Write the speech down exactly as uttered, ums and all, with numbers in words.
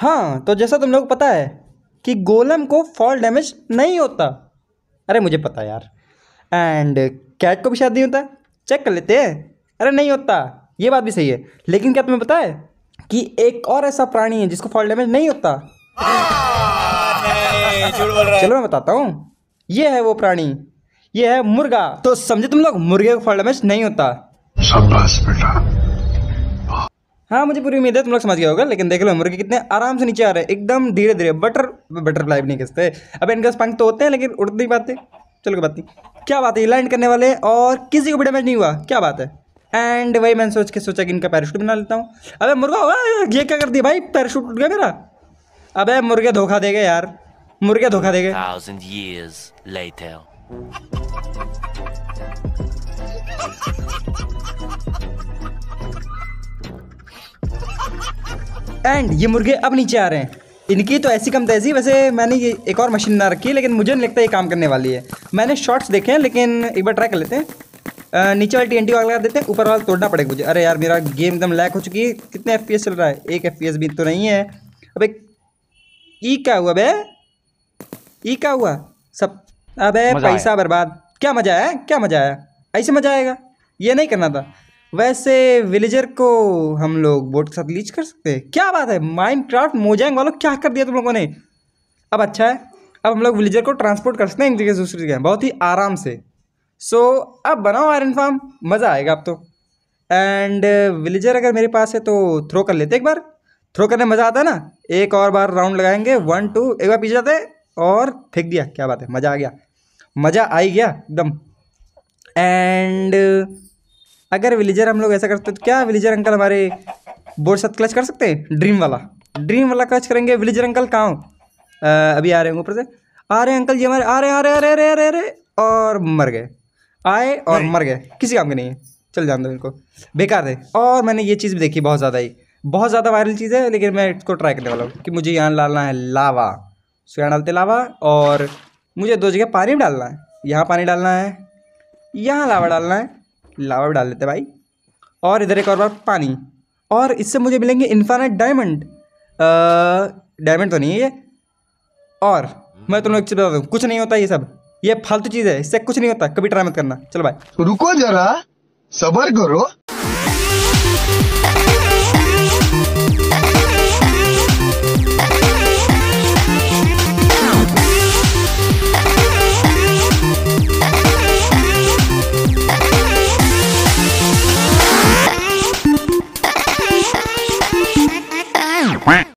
हाँ, तो जैसा तुम लोग को पता है कि गोलम को फॉल डैमेज नहीं होता। अरे मुझे पता यार। एंड कैट को भी शायद नहीं होता, चेक कर लेते हैं। अरे नहीं होता, ये बात भी सही है। लेकिन क्या तुम्हें पता है कि एक और ऐसा प्राणी है जिसको फॉल डैमेज नहीं होता? चलो मैं बताता हूँ, ये है वो प्राणी, ये है मुर्गा। तो समझे तुम लोग, मुर्गे को फॉल डैमेज नहीं होता। हाँ मुझे पूरी उम्मीद है तुम लोग समझ गया होगा। लेकिन देख लो मुर्गे कितने आराम से नीचे आ रहे हैं, एकदम धीरे धीरे। बटर बटरफ्लाई भी नहीं खिंचते। अब इनके पंख तो होते हैं लेकिन उड़ नहीं पाते। चलो कोई बात नहीं, क्या बात है, ये लैंड करने वाले और किसी को भी डैमेज नहीं हुआ, क्या बात है। एंड वही मैंने सोच के सोचा कि इनका पैराशूट बना लेता हूँ। अबे मुर्गा, ये क्या कर दिया भाई, पैराशूट टूट गया मेरा। अबे मुर्गे धोखा देगा यार, मुर्गे धोखा देगा। एंड ये मुर्गे अब नीचे आ रहे हैं। इनकी तो ऐसी कम तैसी, वैसे मैंने ये एक और मशीन ना रखी है लेकिन मुझे नहीं लगता ये काम करने वाली है। मैंने शॉर्ट्स देखे हैं लेकिन एक बार ट्राई कर लेते हैं। आ, नीचे वाले टी एन टी वाला लगा देते हैं, ऊपर वाला तोड़ना पड़ेगा मुझे। अरे यार मेरा गेम एकदम लैग हो चुकी है। कितने एफ पी एस चल रहा है? एक एफ पी एस भी तो नहीं है। अबे ई क्या हुआ बे, ई क्या हुआ सब? अबे पैसा बर्बाद। क्या मज़ा आया, क्या मज़ा आया, ऐसे मज़ा आएगा। ये नहीं करना था। वैसे विलेजर को हम लोग बोट के साथ लीच कर सकते हैं, क्या बात है। माइनक्राफ्ट मोजैंग वालों क्या कर दिया तुम लोगों ने। अब अच्छा है, अब हम लोग विलेजर को ट्रांसपोर्ट कर सकते हैं एक जगह से दूसरी जगह बहुत ही आराम से। सो so, अब बनाओ आयरन फार्म, मज़ा आएगा अब तो। एंड विलेजर अगर मेरे पास है तो थ्रो कर लेते हैं एक बार। थ्रो करने में मज़ा आता है ना। एक और बार राउंड लगाएंगे, वन टू, एक बार पीछे जाते और फेंक दिया, क्या बात है, मज़ा आ गया, मज़ा आ ही गया एकदम। एंड अगर विलेजर हम लोग ऐसा करते तो क्या विलेजर अंकल हमारे बोर्ड साथ क्लच कर सकते हैं? ड्रीम वाला, ड्रीम वाला क्लच करेंगे। विलेजर अंकल कहाँ हो? अभी आ रहे हैं, ऊपर से आ रहे हैं अंकल जी हमारे, आ रहे आ रहे आ रहे आ रहे आ रहे, आ रहे और मर गए। आए और मर गए, किसी काम के नहीं है। चल जान दो इनको, बेकार है। और मैंने ये चीज़ भी देखी, बहुत ज़्यादा ही बहुत ज़्यादा वायरल चीज़ है लेकिन मैं इसको ट्राई करने वाला हूँ कि मुझे यहाँ डालना है लावा। सो यहाँ डालते लावा और मुझे दो जगह पानी भी डालना है। यहाँ पानी डालना है, यहाँ लावा डालना है, लावा भी डाल लेते भाई। और इधर एक और बार पानी, और इससे मुझे मिलेंगे इन्फाइनाइट डायमंड। डायमंड तो नहीं है ये। और मैं तुम लोग एक चीज़ बता दूँ, कुछ नहीं होता ये सब, ये फालतू चीज़ है, इससे कुछ नहीं होता, कभी ट्राई मत करना। चलो भाई रुको जरा, सब्र करो।